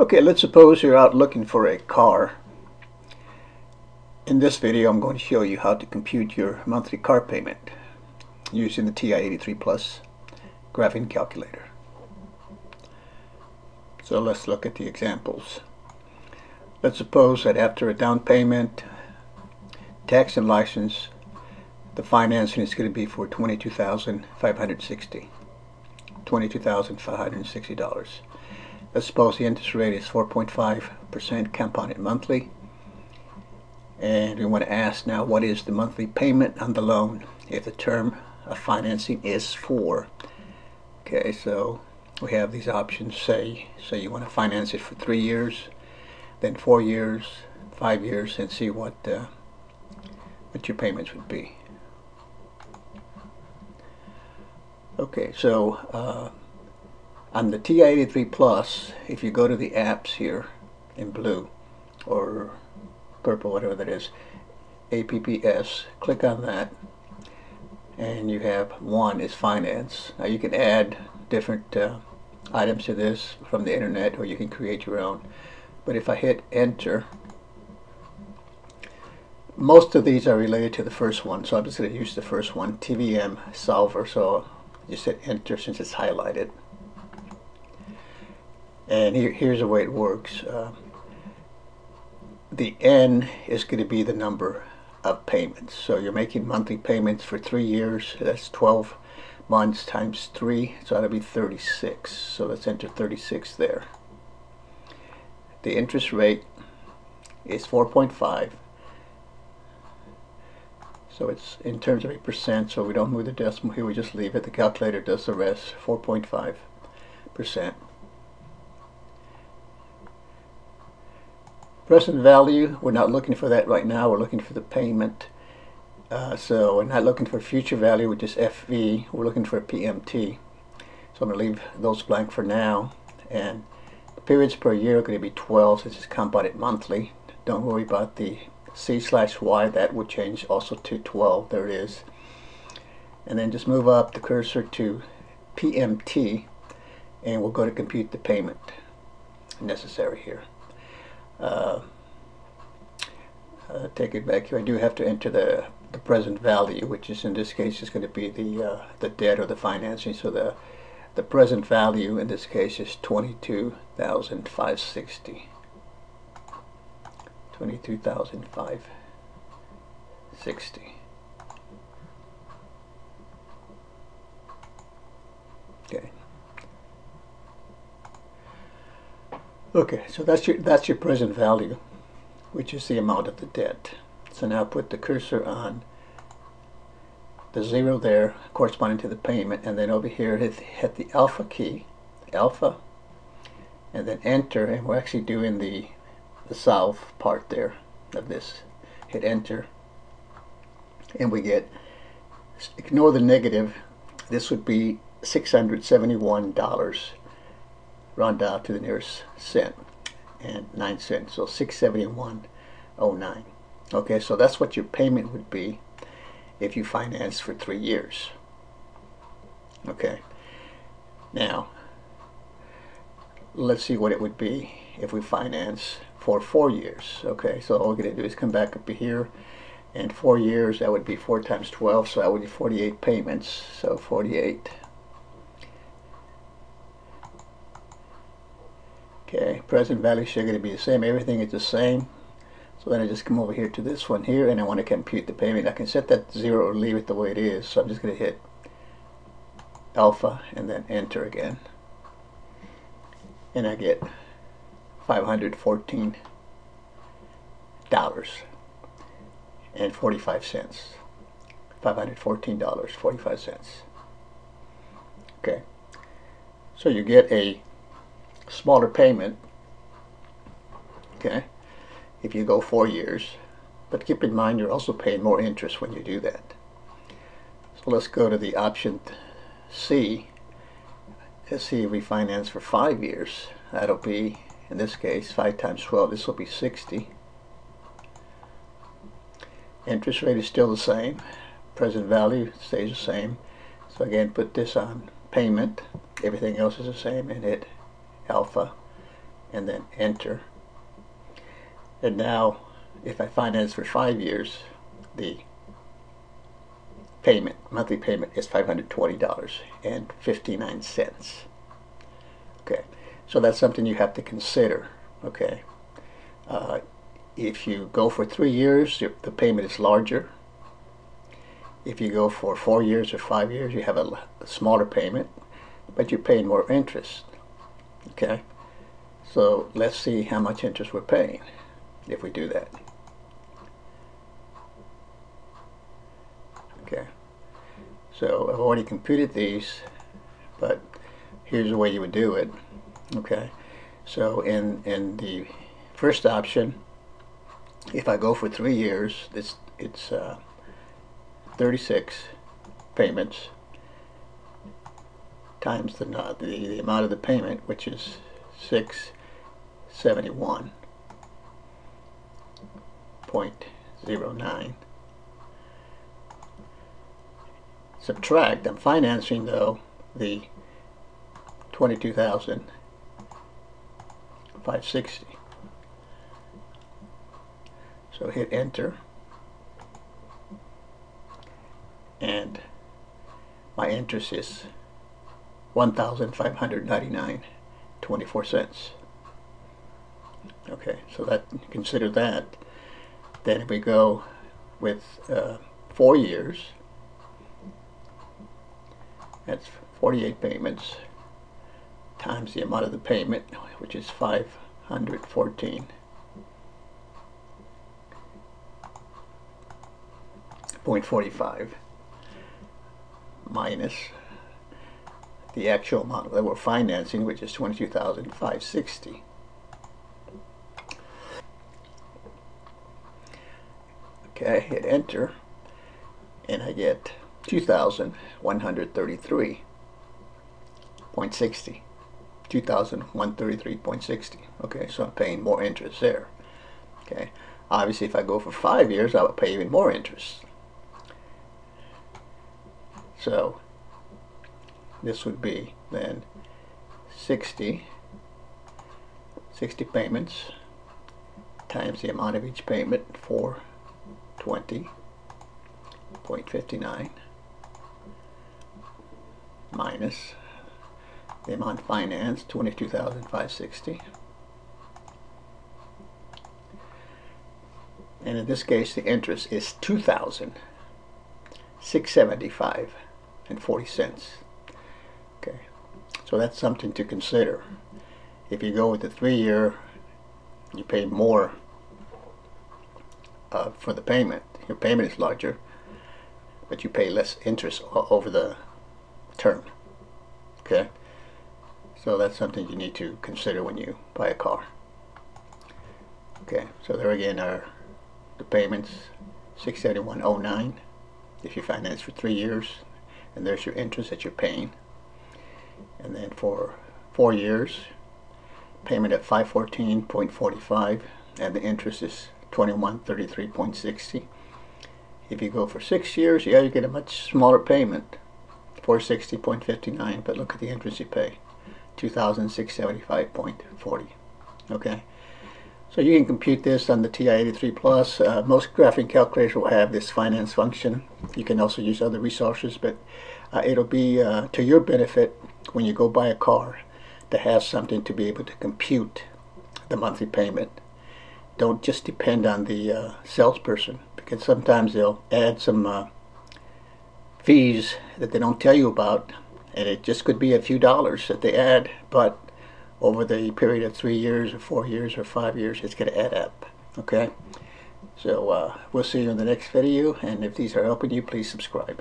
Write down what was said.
Okay, let's suppose you're out looking for a car. In this video I'm going to show you how to compute your monthly car payment using the TI-83 Plus graphing calculator. So let's look at the examples. Let's suppose that after a down payment, tax and license, the financing is going to be for $22,560. Let's suppose the interest rate is 4.5% compounded monthly, and we want to ask now what is the monthly payment on the loan if the term of financing is 4. Okay, so we have these options. Say you want to finance it for 3 years, then 4 years, 5 years, and see what your payments would be. Okay, so on the TI-83 Plus, if you go to the apps here in blue or purple, whatever that is, APPS, click on that, and you have one is finance. Now you can add different items to this from the internet, or you can create your own. But if I hit enter, most of these are related to the first one, so I'm just going to use the first one, TVM solver. So just hit enter since it's highlighted. And here's the way it works. The N is going to be the number of payments. So you're making monthly payments for 3 years. That's 12 months times 3. So that'll be 36. So let's enter 36 there. The interest rate is 4.5. So it's in terms of 8%. So we don't move the decimal here. We just leave it. The calculator does the rest. 4.5%. Present value, we're not looking for that right now, we're looking for the payment. So we're not looking for future value, which is FV, we're looking for PMT. So I'm going to leave those blank for now. And the periods per year are going to be 12, since it's compounded monthly. Don't worry about the C/Y, that will change also to 12, there it is. And then just move up the cursor to PMT, and we'll go to compute the payment necessary here. Take it back here. I do have to enter the present value, which is in this case is going to be the debt or the financing. So the present value in this case is $22,560. Okay. Okay, so that's your present value, which is the amount of the debt. So now put the cursor on the 0 there, corresponding to the payment, and then over here hit the alpha key, alpha, and then enter, and we're actually doing the solve part there of this. Hit enter, and we get, ignore the negative, this would be $671. Round out to the nearest cent and 9 cents, so $671.09. Okay, so that's what your payment would be if you finance for 3 years. Okay, now let's see what it would be if we finance for 4 years. Okay, so all we're going to do is come back up here, and 4 years, that would be 4 times 12, so that would be 48 payments. So 48. Okay, present value is going to be the same. Everything is the same. So then I just come over here to this one here, and I want to compute the payment. I can set that 0 or leave it the way it is. So I'm just going to hit alpha and then enter again. And I get $514.45. $514.45. Okay. So you get a smaller payment, okay, if you go 4 years, but keep in mind you're also paying more interest when you do that. So let's go to the option C. Let's see if we finance for 5 years. That'll be, in this case, 5 times 12, this will be 60. Interest rate is still the same, present value stays the same. So again, put this on payment, everything else is the same, and hit alpha and then enter. And now if I finance for 5 years, the payment, monthly payment, is $520.59. Okay, so that's something you have to consider. Okay, if you go for 3 years, the payment is larger. If you go for 4 years or 5 years, you have a smaller payment, but you're paying more interest. Okay, so let's see how much interest we're paying if we do that. Okay, so I've already computed these, but here's the way you would do it. Okay, so in the first option, if I go for 3 years, it's 36 payments times the amount of the payment, which is $671.09. Subtract, I'm financing though, the $22,560. So hit enter, and my interest is $1,599.24. Okay, so that, consider that. Then if we go with 4 years, that's 48 payments times the amount of the payment, which is $514.45, minus the actual amount that we're financing, which is $22,560. Okay, hit enter, and I get $2,133.60. $2,133.60. Okay, so I'm paying more interest there. Okay, obviously if I go for 5 years, I would pay even more interest. So this would be then 60 payments times the amount of each payment, $420.59, minus the amount financed, $22,560. And in this case, the interest is $2,675.40. Okay, so that's something to consider. If you go with the 3 year, you pay more for the payment. Your payment is larger, but you pay less interest over the term. Okay, so that's something you need to consider when you buy a car. Okay, so there again are the payments, $671.09 if you finance for 3 years, and there's your interest that you're paying. And then for 4 years, payment at $514.45, and the interest is $2133.60. If you go for 6 years, yeah, you get a much smaller payment, $460.59, but look at the interest you pay, $2,675.40. Okay, so you can compute this on the TI-83 Plus. Most graphing calculators will have this finance function. You can also use other resources, but it'll be to your benefit when you go buy a car to have something to be able to compute the monthly payment. Don't just depend on the salesperson, because sometimes they'll add some fees that they don't tell you about, and it just could be a few dollars that they add, but over the period of 3 years or 4 years or 5 years, it's going to add up. Okay, so we'll see you in the next video, and if these are helping you, please subscribe.